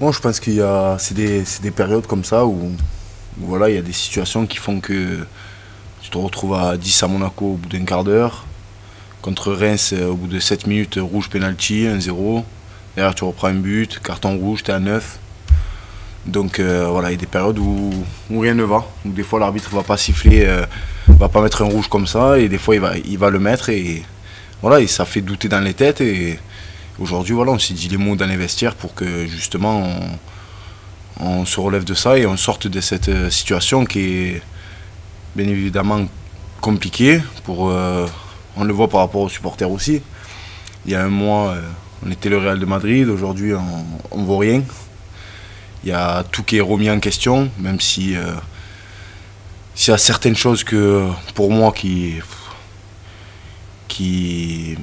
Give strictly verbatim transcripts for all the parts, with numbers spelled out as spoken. Bon, je pense qu'il y a c'est des, des périodes comme ça où, où voilà, il y a des situations qui font que tu te retrouves à dix à Monaco au bout d'un quart d'heure, contre Reims au bout de sept minutes, rouge penalty, un zéro, derrière tu reprends un but, carton rouge, t'es à neuf. Donc euh, voilà, il y a des périodes où, où rien ne va, où des fois l'arbitre ne va pas siffler, euh, va pas mettre un rouge comme ça, et des fois il va, il va le mettre, et voilà, et ça fait douter dans les têtes. Et aujourd'hui, voilà, on s'est dit les mots dans les vestiaires pour que justement on, on se relève de ça et on sorte de cette situation qui est bien évidemment compliquée. Pour, euh, on le voit par rapport aux supporters aussi. Il y a un mois, euh, on était le Real de Madrid, aujourd'hui on ne vaut rien. Il y a tout qui est remis en question, même si euh, s'il y a certaines choses que, pour moi, qui, qui,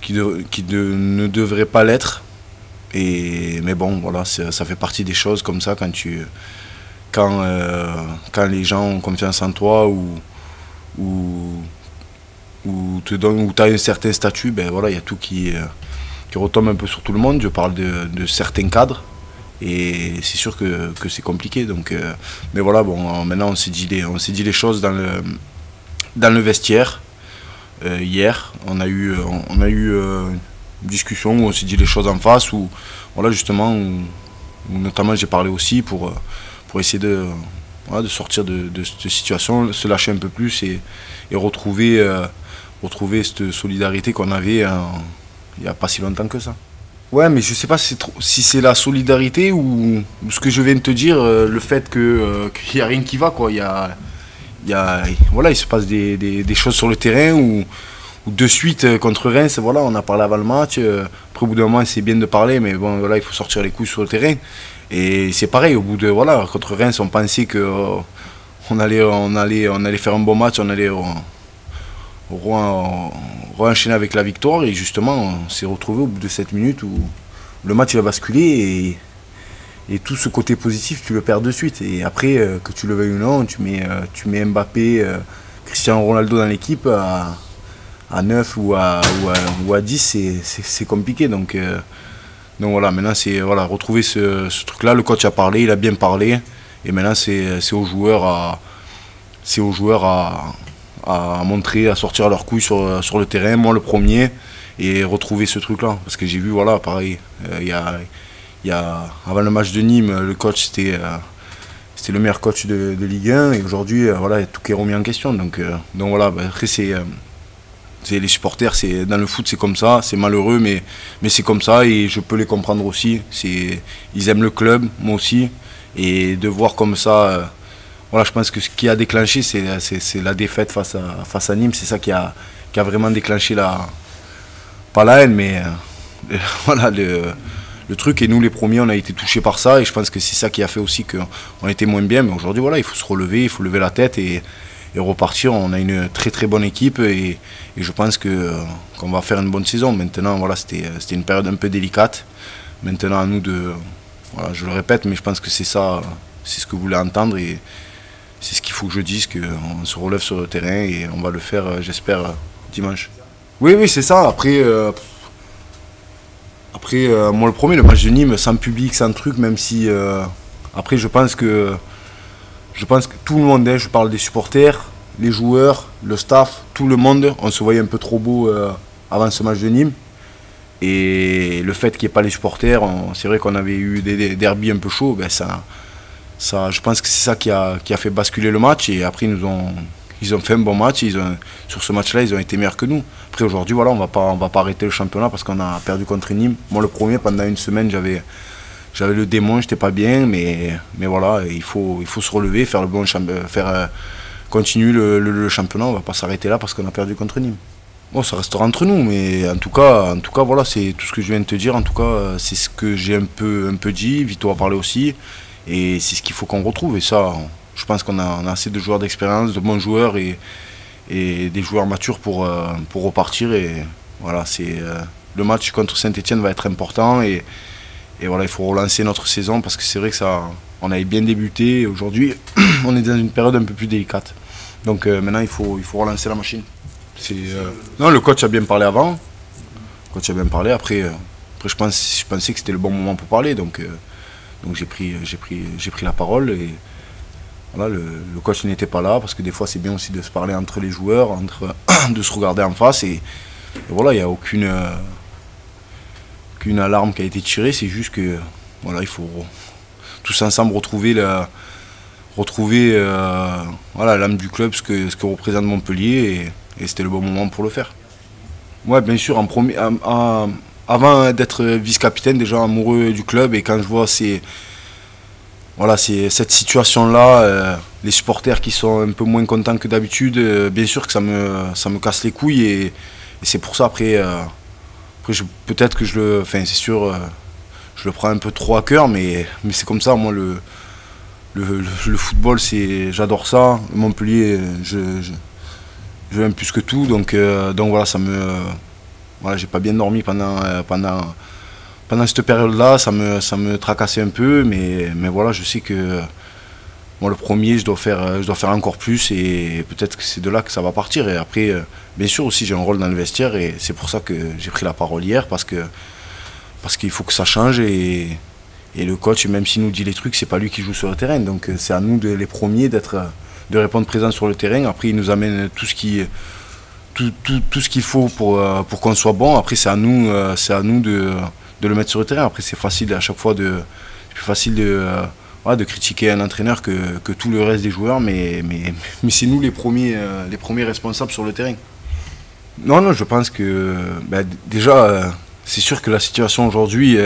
qui, de, qui de, ne devraient pas l'être. Mais bon, voilà, ça, ça fait partie des choses comme ça, quand, tu, quand, euh, quand les gens ont confiance en toi ou, ou, ou te donnent, ou tu as un certain statut, ben voilà, il y a tout qui... Euh, qui retombe un peu sur tout le monde. Je parle de, de certains cadres et c'est sûr que, que c'est compliqué. Donc, euh, mais voilà, bon, maintenant on s'est dit, dit les choses dans le, dans le vestiaire. Euh, hier, on a eu, on, on a eu euh, une discussion où on s'est dit les choses en face, où voilà, justement, où, où notamment j'ai parlé aussi pour, pour essayer de, voilà, de sortir de, de cette situation, se lâcher un peu plus et, et retrouver, euh, retrouver cette solidarité qu'on avait en, il n'y a pas si longtemps que ça. Ouais, mais je ne sais pas si c'est la solidarité ou, ou ce que je viens de te dire, euh, le fait qu'il euh, qu'il n'y a rien qui va, quoi. Il y a, y a, voilà, il se passe des, des, des choses sur le terrain où, où de suite, euh, contre Reims, voilà, on a parlé avant le match. Euh, après, au bout d'un moment, c'est bien de parler, mais bon, voilà, il faut sortir les couilles sur le terrain. Et c'est pareil, au bout de... Voilà, contre Reims, on pensait qu'on euh, allait, on allait, on allait faire un bon match, on allait... Euh, re-enchaîner avec la victoire, et justement on s'est retrouvé au bout de sept minutes où le match il a basculé, et, et tout ce côté positif tu le perds de suite. Et après, que tu le veuilles ou non, tu mets, tu mets Mbappé, Cristiano Ronaldo dans l'équipe à, à neuf ou à, ou à, ou à dix, c'est compliqué. Donc, euh, donc voilà, maintenant c'est voilà, retrouver ce, ce truc là. Le coach a parlé, il a bien parlé, et maintenant c'est aux joueurs à c'est aux joueurs à à montrer, à sortir leur couille sur, sur le terrain, moi le premier, et retrouver ce truc-là. Parce que j'ai vu, voilà, pareil, euh, y a, y a, avant le match de Nîmes, le coach, c'était euh, le meilleur coach de, de Ligue un, et aujourd'hui, euh, voilà, tout est remis en question. Donc, euh, donc voilà, bah, après, c'est euh, les supporters, dans le foot, c'est comme ça, c'est malheureux, mais, mais c'est comme ça, et je peux les comprendre aussi. Ils aiment le club, moi aussi, et de voir comme ça... Euh, Voilà, je pense que ce qui a déclenché, c'est la défaite face à, face à Nîmes. C'est ça qui a, qui a vraiment déclenché la... Pas la haine, mais euh, voilà, le, le truc. Et nous, les premiers, on a été touchés par ça. Et je pense que c'est ça qui a fait aussi qu'on était moins bien. Mais aujourd'hui, voilà, il faut se relever, il faut lever la tête et, et repartir. On a une très très bonne équipe et, et je pense que qu'on va faire une bonne saison. Maintenant, voilà, c'était une période un peu délicate. Maintenant, à nous de... Voilà, je le répète, mais je pense que c'est ça, c'est ce que vous voulez entendre. Et, c'est ce qu'il faut que je dise, qu'on se relève sur le terrain et on va le faire, j'espère, dimanche. Oui, oui, c'est ça. Après, euh, après euh, moi le premier, le match de Nîmes, sans public, sans truc, même si... Euh, après, je pense que je pense que tout le monde, hein, je parle des supporters, les joueurs, le staff, tout le monde, on se voyait un peu trop beau euh, avant ce match de Nîmes. Et le fait qu'il n'y ait pas les supporters, c'est vrai qu'on avait eu des, des derbies un peu chauds, ben ça... Ça, je pense que c'est ça qui a, qui a fait basculer le match, et après ils, nous ont, ils ont fait un bon match, ils ont, sur ce match-là ils ont été meilleurs que nous. Après aujourd'hui voilà, on va pas, on va pas arrêter le championnat parce qu'on a perdu contre Nîmes. Moi le premier, pendant une semaine j'avais le démon, j'étais pas bien, mais, mais voilà, il faut, il faut se relever, faire le bon faire euh, continuer le, le, le championnat, on va pas s'arrêter là parce qu'on a perdu contre Nîmes. Bon, ça restera entre nous, mais en tout cas, en tout cas voilà, c'est tout ce que je viens de te dire, en tout cas c'est ce que j'ai un peu, un peu dit, Vito a parlé aussi. Et c'est ce qu'il faut qu'on retrouve. Et ça, je pense qu'on a, on a assez de joueurs d'expérience, de bons joueurs et, et des joueurs matures pour, euh, pour repartir. Et voilà, c'est euh, le match contre Saint-Etienne va être important. Et, et voilà, il faut relancer notre saison parce que c'est vrai que ça, on avait bien débuté. Aujourd'hui, on est dans une période un peu plus délicate. Donc euh, maintenant, il faut, il faut relancer la machine. Euh... Non, le coach a bien parlé avant. Le coach a bien parlé. Après, euh, Après, je, pense, je pensais que c'était le bon moment pour parler, donc, euh, donc j'ai pris, j'ai pris, j'ai pris la parole. Et voilà, le, le coach n'était pas là, parce que des fois, c'est bien aussi de se parler entre les joueurs, entre, de se regarder en face. Et, et voilà, il n'y a aucune, euh, aucune alarme qui a été tirée, c'est juste que voilà, il faut tous ensemble retrouver la... retrouver euh, voilà, l'âme du club, ce que, ce que représente Montpellier, et, et c'était le bon moment pour le faire. Ouais, bien sûr, en premier, en, en, avant d'être vice-capitaine, déjà amoureux du club, et quand je vois ces, voilà, ces, cette situation-là, euh, les supporters qui sont un peu moins contents que d'habitude, euh, bien sûr que ça me, ça me casse les couilles, et, et c'est pour ça, après, euh, après peut-être que je le... Enfin, c'est sûr, euh, je le prends un peu trop à cœur, mais, mais c'est comme ça, moi, le... Le, le, le football, j'adore ça. Montpellier, je, je, je l'aime plus que tout. Donc, euh, donc voilà, ça me, euh, voilà, j'ai pas bien dormi pendant, euh, pendant, pendant cette période-là. Ça me, ça me tracassait un peu, mais, mais voilà, je sais que euh, moi, le premier, je dois faire, je dois faire encore plus, et peut-être que c'est de là que ça va partir. Et après, euh, bien sûr aussi, j'ai un rôle dans le vestiaire, et c'est pour ça que j'ai pris la parole hier, parce que, parce qu'il faut que ça change. Et Et le coach, même s'il nous dit les trucs, c'est pas lui qui joue sur le terrain. Donc c'est à nous, de, les premiers, d'être, de répondre présent sur le terrain. Après, il nous amène tout ce qui, tout, tout, tout ce qu'il faut pour, pour qu'on soit bon. Après, c'est à nous, c'est à nous de, de le mettre sur le terrain. Après, c'est facile à chaque fois de, c'est plus facile de, ouais, de critiquer un entraîneur que, que tout le reste des joueurs. Mais, mais, mais c'est nous les premiers, les premiers responsables sur le terrain. Non, non, je pense que ben, déjà, c'est sûr que la situation aujourd'hui...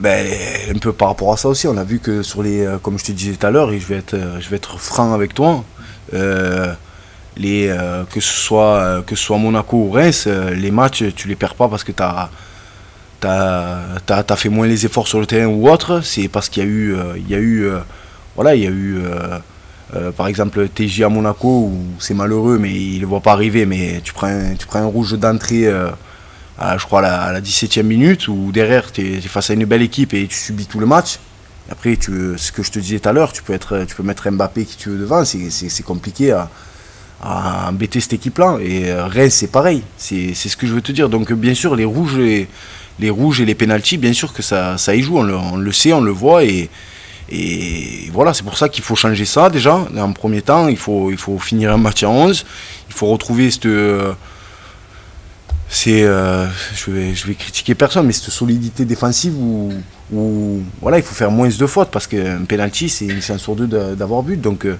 Ben, un peu par rapport à ça aussi, on a vu que sur les, comme je te disais tout à l'heure, et je vais être, je vais être franc avec toi, euh, les, euh, que ce soit, que ce soit Monaco ou Reims, les matchs, tu les perds pas parce que tu as, t'as, t'as, t'as fait moins les efforts sur le terrain ou autre. C'est parce qu'il y a eu, euh, il y a eu, euh, voilà, il y a eu euh, euh, par exemple T J à Monaco, où c'est malheureux, mais il ne le voit pas arriver, mais tu prends, tu prends un rouge d'entrée... Euh, À, je crois à la, à la dix-septième minute, où derrière tu es, es face à une belle équipe et tu subis tout le match. Et après, tu, ce que je te disais tout à l'heure, tu peux être, tu peux mettre Mbappé qui tu veux devant, c'est compliqué à, à embêter cette équipe-là. Et Reims, c'est pareil, c'est ce que je veux te dire. Donc bien sûr, les rouges et les, rouges et les pénaltys, bien sûr que ça, ça y joue, on le, on le sait, on le voit. Et, et voilà, c'est pour ça qu'il faut changer ça déjà. En premier temps, il faut, il faut finir un match à onze, il faut retrouver cette... C'est, euh, je vais, je vais critiquer personne, mais cette solidité défensive où, où voilà, il faut faire moins de fautes, parce qu'un penalty, c'est une chance sur deux d'avoir but. Donc euh,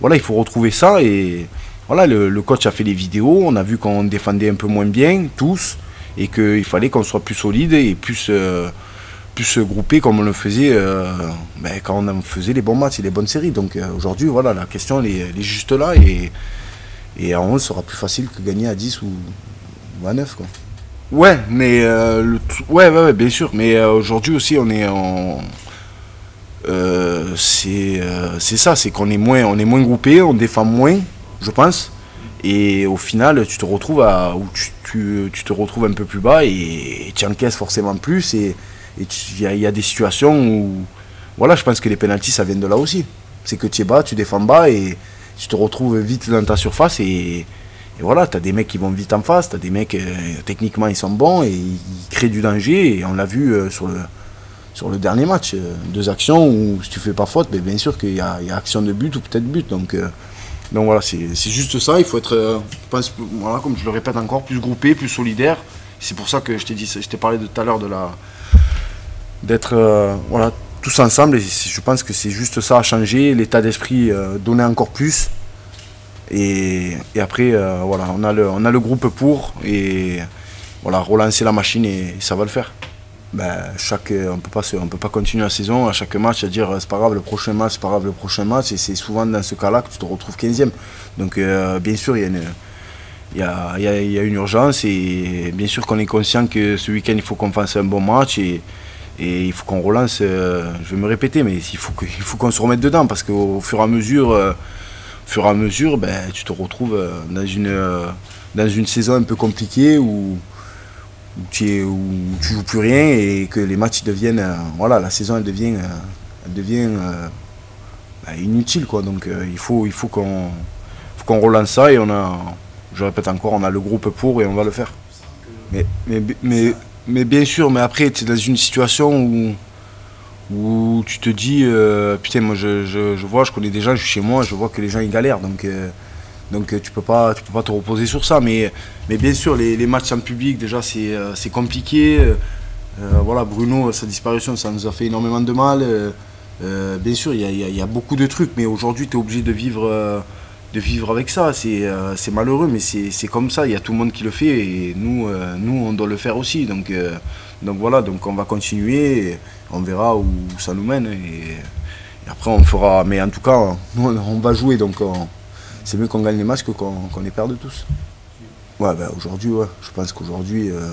voilà, il faut retrouver ça. Et voilà, le, le coach a fait les vidéos, on a vu qu'on défendait un peu moins bien tous, et qu'il fallait qu'on soit plus solide et plus, euh, plus groupé, comme on le faisait euh, ben, quand on faisait les bons matchs et les bonnes séries. Donc euh, aujourd'hui, voilà, la question elle est, elle est juste là, et, et à onze, ça sera plus facile que gagner à dix ou à neuf, quoi. Ouais, mais euh, le ouais, ouais, ouais, bien sûr. Mais euh, aujourd'hui aussi, on est en. Euh, c'est euh, ça, c'est qu'on est moins, on est moins groupé, on défend moins, je pense. Et au final, tu te retrouves à où tu, tu, tu te retrouves un peu plus bas, et, et tu encaisses forcément plus. Et il y, y a des situations où, voilà, je pense que les pénaltys, ça vient de là aussi. C'est que tu es bas, tu défends bas, et tu te retrouves vite dans ta surface. Et Et voilà, tu as des mecs qui vont vite en face, tu as des mecs, euh, techniquement, ils sont bons et ils créent du danger. Et on l'a vu euh, sur, le, sur le dernier match, euh, deux actions où si tu fais pas faute, ben, bien sûr qu'il y, y a action de but ou peut-être but. Donc, euh, donc voilà, c'est juste ça, il faut être, euh, je pense, voilà, comme je le répète encore, plus groupé, plus solidaire. C'est pour ça que je t'ai dit, je t'ai parlé tout à l'heure d'être euh, voilà, tous ensemble. Et je pense que c'est juste ça à changer, l'état d'esprit, euh, donner encore plus. Et, et après, euh, voilà, on a, le, on a le groupe pour, et voilà, relancer la machine, et, et ça va le faire. Ben, chaque, on ne peut pas continuer la saison à chaque match à dire c'est pas grave le prochain match, c'est pas grave le prochain match, et c'est souvent dans ce cas-là que tu te retrouves quinzième. Donc euh, bien sûr, il y a une, y a, y a, y a une urgence, et bien sûr qu'on est conscient que ce week-end, il faut qu'on fasse un bon match, et, et il faut qu'on relance, euh, je vais me répéter, mais il faut qu'on qu se remette dedans, parce qu'au fur et à mesure... Euh, Au fur et à mesure, ben, tu te retrouves dans une, dans une saison un peu compliquée où, où tu es, où tu joues plus rien, et que les matchs deviennent... Voilà, la saison, elle devient, elle devient ben, inutile, quoi. Donc, il faut, il faut qu'on qu'on relance ça, et on a... Je répète encore, on a le groupe pour, et on va le faire. Mais, mais, mais, Mais bien sûr, mais après, tu es dans une situation où, où tu te dis euh, putain, moi je, je, je vois, je connais des gens, je suis chez moi, je vois que les gens ils galèrent. Donc, euh, donc tu ne peux pas, tu peux pas te reposer sur ça. Mais, mais bien sûr, les, les matchs sans public, déjà, c'est euh, c'est compliqué. Euh, voilà, Bruno, sa disparition, ça nous a fait énormément de mal. Euh, euh, bien sûr, il y a, y, a, y a beaucoup de trucs, mais aujourd'hui, tu es obligé de vivre. Euh, de vivre avec ça, c'est euh, malheureux, mais c'est comme ça, il y a tout le monde qui le fait et nous, euh, nous on doit le faire aussi. Donc, euh, donc voilà, donc on va continuer, on verra où ça nous mène et, et après on fera, mais en tout cas, nous on va jouer, donc c'est mieux qu'on gagne les matchs que qu'on qu'on les perde tous. Ouais, bah, aujourd'hui, ouais, je pense qu'aujourd'hui, euh,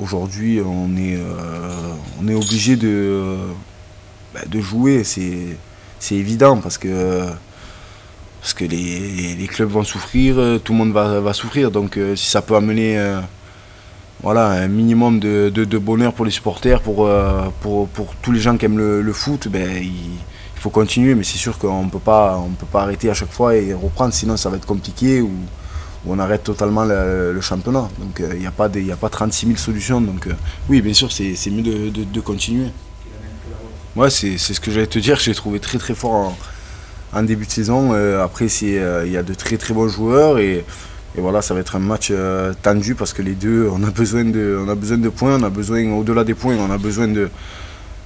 aujourd'hui on est, euh, on est obligé de, euh, bah, de jouer, c'est évident parce que Parce que les, les clubs vont souffrir, tout le monde va, va souffrir. Donc euh, si ça peut amener euh, voilà, un minimum de, de, de bonheur pour les supporters, pour, euh, pour, pour tous les gens qui aiment le, le foot, ben, il, il faut continuer. Mais c'est sûr qu'on ne peut pas arrêter à chaque fois et reprendre, sinon ça va être compliqué ou, ou on arrête totalement le, le championnat. Donc il n'y a pas de, y a pas trente-six mille solutions. Donc euh, oui, bien sûr, c'est mieux de, de, de continuer. Ouais, c'est ce que j'allais te dire, j'ai trouvé très très fort en... en début de saison. Euh, après, il euh, y a de très très bons joueurs et, et voilà, ça va être un match euh, tendu parce que les deux, on a besoin de, on a besoin de points, on a besoin, au-delà des points, on a besoin de,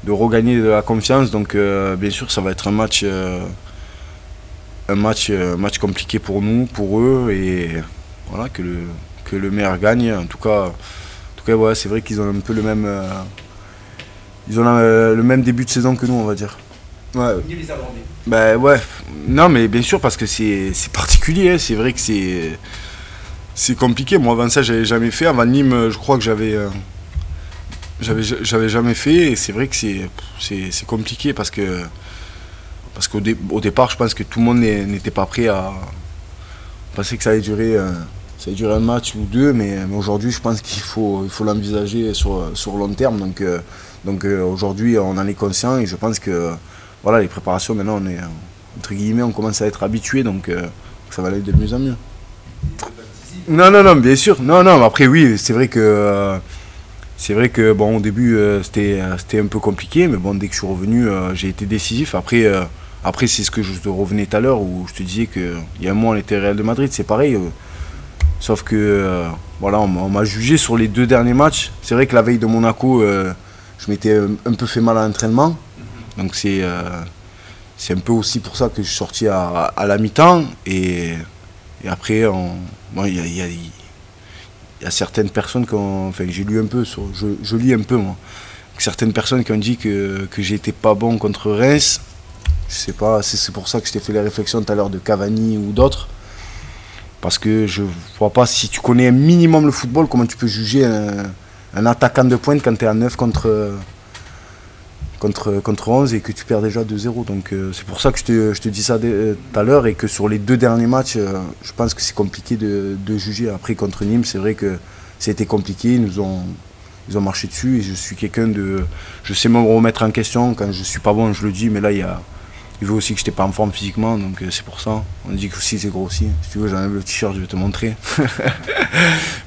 de regagner de la confiance. Donc euh, bien sûr, ça va être un match, euh, un match, euh, match compliqué pour nous, pour eux et voilà, que le, que le meilleur gagne. En tout cas, en tout cas, ouais, c'est vrai qu'ils ont un peu le même, euh, ils ont euh, le même début de saison que nous, on va dire. Ouais. Ben ouais, non mais bien sûr parce que c'est particulier, hein. C'est vrai que c'est compliqué. Moi avant ça j'avais jamais fait, avant Nîmes je crois que j'avais euh, j'avais jamais fait et c'est vrai que c'est compliqué parce que parce qu'au dé, au départ je pense que tout le monde n'était pas prêt à penser que ça allait durer, euh, ça allait durer un match ou deux, mais, mais aujourd'hui je pense qu'il faut, il faut l'envisager sur, sur long terme. Donc, euh, donc euh, aujourd'hui on en est conscient et je pense que voilà, les préparations, maintenant, on est, entre guillemets, on commence à être habitué, donc euh, ça va aller de mieux en mieux. Non, non, non, bien sûr. Non, non, après, oui, c'est vrai que, euh, c'est vrai que, bon, au début, euh, c'était un peu compliqué, mais bon, dès que je suis revenu, euh, j'ai été décisif. Après, euh, après c'est ce que je te revenais tout à l'heure, où je te disais qu'il y a un mois, on était Real de Madrid, c'est pareil. Euh, sauf que, euh, voilà, on, on m'a jugé sur les deux derniers matchs. C'est vrai que la veille de Monaco, euh, je m'étais un peu fait mal à l'entraînement. Donc c'est euh, un peu aussi pour ça que je suis sorti à, à, à la mi-temps. Et, et après, il bon, y, y, y a certaines personnes qui ont... Enfin, j'ai lu un peu, sur, je, je lis un peu moi. Certaines personnes qui ont dit que, que j'étais pas bon contre Reims. Je sais pas, c'est pour ça que je t'ai fait les réflexions tout à l'heure de Cavani ou d'autres. Parce que je vois pas, si tu connais un minimum le football, comment tu peux juger un, un attaquant de pointe quand tu es à neuf contre... Contre, contre onze et que tu perds déjà deux zéro. Donc euh, c'est pour ça que je te, je te dis ça tout euh, à l'heure et que sur les deux derniers matchs, euh, je pense que c'est compliqué de, de juger. Après, contre Nîmes, c'est vrai que c'était compliqué. Ils nous ont, ils ont marché dessus et je suis quelqu'un de... Je sais me remettre en question. Quand je suis pas bon, je le dis, mais là, il y a... Il veut aussi que je n'étais pas en forme physiquement, donc euh, c'est pour ça. On dit que aussi c'est grossi. Si tu veux, j'enlève le t-shirt, je vais te montrer.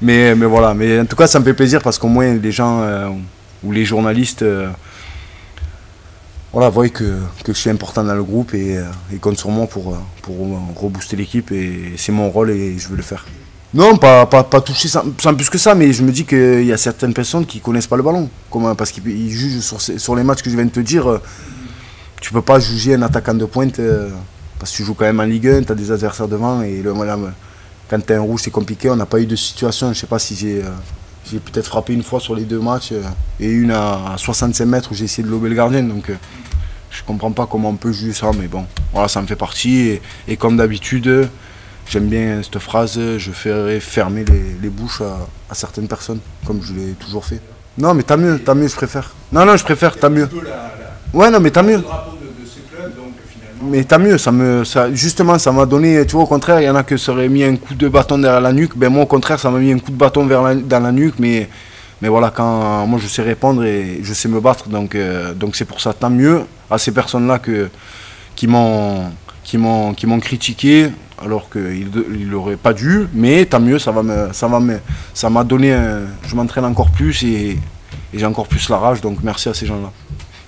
mais, mais voilà, mais en tout cas, ça me fait plaisir parce qu'au moins, les gens euh, ou les journalistes... Euh, Voilà, voyez que, que je suis important dans le groupe et, et compte sur moi pour, pour rebooster l'équipe et c'est mon rôle et je veux le faire. Non, pas, pas, pas toucher sans, sans plus que ça, mais je me dis qu'il y a certaines personnes qui ne connaissent pas le ballon. Comment, parce qu'ils jugent sur, sur les matchs que je viens de te dire, tu ne peux pas juger un attaquant de pointe parce que tu joues quand même en Ligue un, tu as des adversaires devant et le, voilà, quand tu as un rouge c'est compliqué, on n'a pas eu de situation, je ne sais pas si j'ai... J'ai peut-être frappé une fois sur les deux matchs euh, et une à soixante-cinq mètres où j'ai essayé de lober le gardien. Donc euh, je comprends pas comment on peut juger ça, mais bon, voilà, ça me fait partie. Et, et comme d'habitude, euh, j'aime bien cette phrase, je ferai fermer les, les bouches à, à certaines personnes, comme je l'ai toujours fait. Non, mais tant mieux, tant mieux, je préfère. Non, non, je préfère, tant mieux. Ouais, non, mais tant mieux. Mais tant mieux, ça me, ça, justement, ça m'a donné, tu vois, au contraire, il y en a qui se seraient mis un coup de bâton derrière la nuque. Ben moi, au contraire, ça m'a mis un coup de bâton vers la, dans la nuque. Mais, mais voilà, quand moi, je sais répondre et je sais me battre. Donc, euh, donc c'est pour ça, tant mieux à ces personnes-là qui m'ont qui m'ont qui m'ont critiqué alors qu'ils n'auraient pas dû, mais tant mieux, ça va me, ça va me, ça m'a donné, un, je m'entraîne encore plus et, et j'ai encore plus la rage, donc merci à ces gens-là.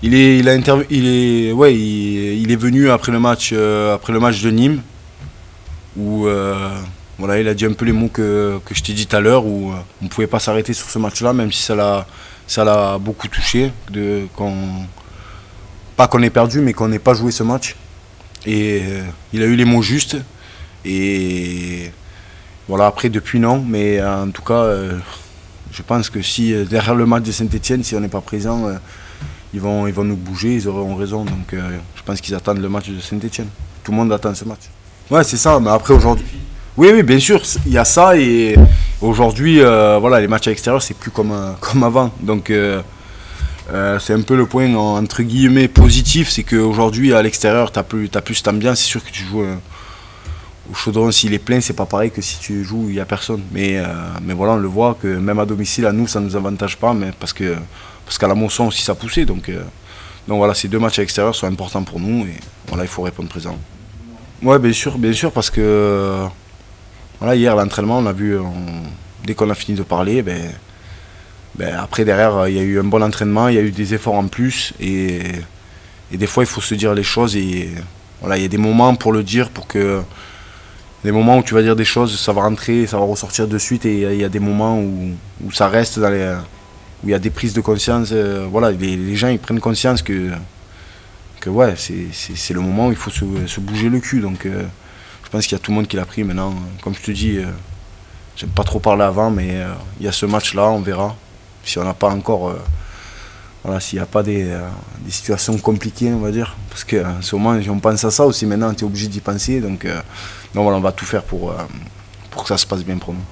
Il est, il a interv- il est, ouais, il, il est venu après le match, euh, après le match de Nîmes, où euh, voilà, il a dit un peu les mots que, que je t'ai dit tout à l'heure, où on ne pouvait pas s'arrêter sur ce match-là, même si ça l'a, ça l'a beaucoup touché, de, qu'on, pas qu'on ait perdu, mais qu'on n'ait pas joué ce match. Et euh, il a eu les mots justes. Et voilà, après depuis non, mais en tout cas, euh, je pense que si derrière le match de Saint-Etienne, si on n'est pas présent, euh, ils, vont, ils vont nous bouger, ils auront raison. Donc euh, je pense qu'ils attendent le match de Saint-Etienne. Tout le monde attend ce match. Ouais, c'est ça, mais après aujourd'hui. Oui, oui, bien sûr, il y a ça. Et aujourd'hui, euh, voilà, les matchs à l'extérieur, c'est plus comme, euh, comme avant. Donc euh, euh, c'est un peu le point entre guillemets positif, c'est qu'aujourd'hui, à l'extérieur, tu n'as plus, plus cette ambiance. C'est sûr que tu joues. Euh, Au chaudron, s'il est plein, c'est pas pareil que si tu joues, il n'y a personne. Mais, euh, mais voilà, on le voit que même à domicile, à nous, ça ne nous avantage pas, mais parce que parce qu'à la Monson aussi, ça poussait. Donc, euh, donc voilà, ces deux matchs à l'extérieur sont importants pour nous et voilà, il faut répondre présent. Ouais, bien sûr, bien sûr, parce que voilà, hier, l'entraînement, on a vu, on, dès qu'on a fini de parler, ben, ben après, derrière, il y a eu un bon entraînement, il y a eu des efforts en plus et, et des fois, il faut se dire les choses et voilà, il y a des moments pour le dire, pour que. Des moments où tu vas dire des choses, ça va rentrer, ça va ressortir de suite et il y, y a des moments où, où ça reste, dans les, où il y a des prises de conscience. Euh, voilà, les, les gens ils prennent conscience que, que ouais, c'est le moment où il faut se, se bouger le cul. Donc euh, je pense qu'il y a tout le monde qui l'a pris maintenant. Comme je te dis, euh, j'aime pas trop parler avant, mais euh, il y a ce match-là, on verra. Si on n'a pas encore, euh, voilà, s'il n'y a pas des, euh, des situations compliquées, on va dire. Parce que à ce moment, on pense à ça aussi maintenant, tu es obligé d'y penser. Donc, euh, Donc voilà, on va tout faire pour, euh, pour que ça se passe bien pour nous.